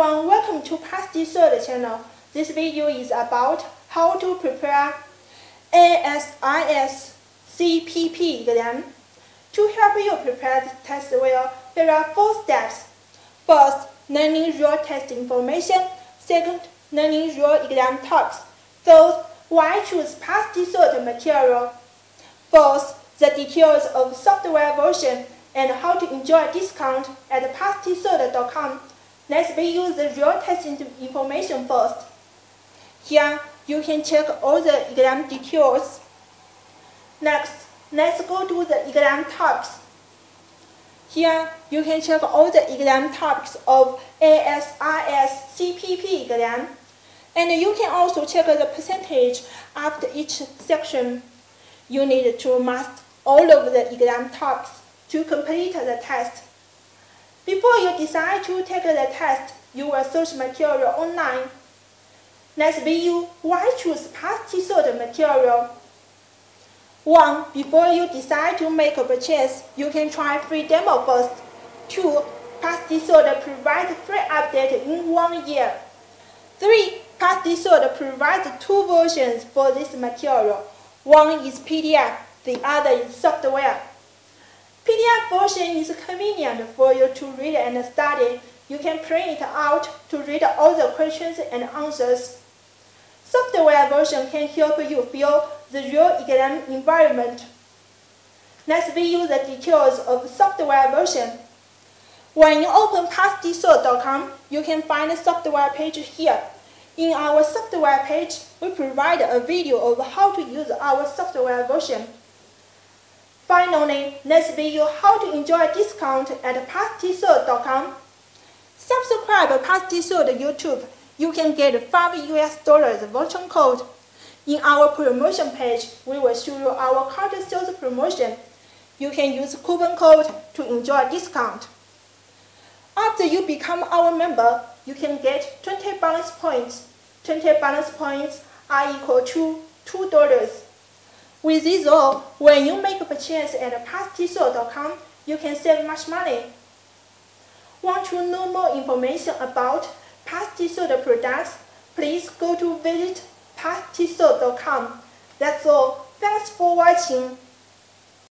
everyone, welcome to Passtcert channel. This video is about how to prepare ASIS-CPP exam. To help you prepare this test well, there are four steps. First, learning your test information. Second, learning your exam topics. Third, why choose Passtcert material. Fourth, the details of software version and how to enjoy discount at passtcert.com. Let's review the real test information first. Here, you can check all the exam details. Next, let's go to the exam topics. Here, you can check all the exam topics of ASIS-CPP exam. And you can also check the percentage after each section. You need to master all of the exam topics to complete the test. Before you decide to take the test, you will search material online. Let's review why choose Passtcert material. 1. Before you decide to make a purchase, you can try free demo first. 2. Passtcert provides free update in 1 year. 3. Passtcert provides two versions for this material. One is PDF, the other is software. PDF version is convenient for you to read and study. You can print it out to read all the questions and answers. Software version can help you feel the real exam environment. Let's view the details of software version. When you open passtcert.com, you can find the software page here. In our software page, we provide a video of how to use our software version. Finally, let's review how to enjoy discount at passtcert.com. Subscribe to Passtcert YouTube. You can get $5 voucher code. In our promotion page, we will show you our current sales promotion. You can use coupon code to enjoy discount. After you become our member, you can get 20 bonus points. 20 bonus points are equal to $2. With this all, when you make a purchase at passtcert.com, you can save much money. Want to know more information about Passtcert products? Please go to visit passtcert.com. That's all. Thanks for watching.